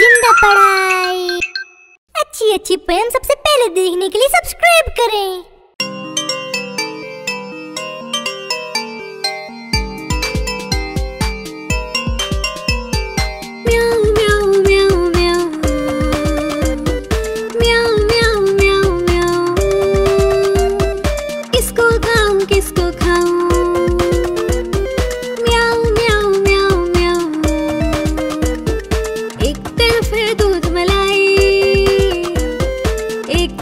जिंदा पढ़ाई। अच्छी पोएम सबसे पहले देखने के लिए सब्सक्राइब करें। एक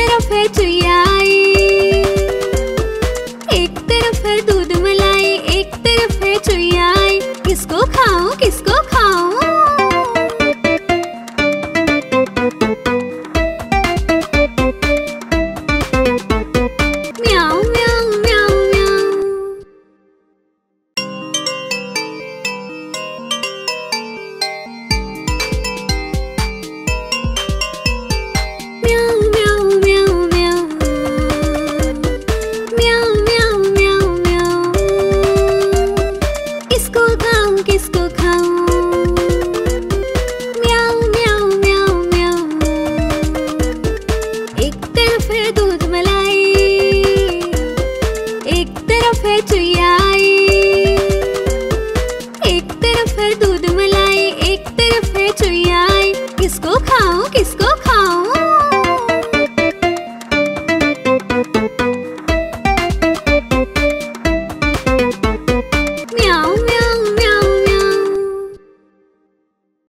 तरफ है चुया।